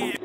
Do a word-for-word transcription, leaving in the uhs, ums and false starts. Yeah.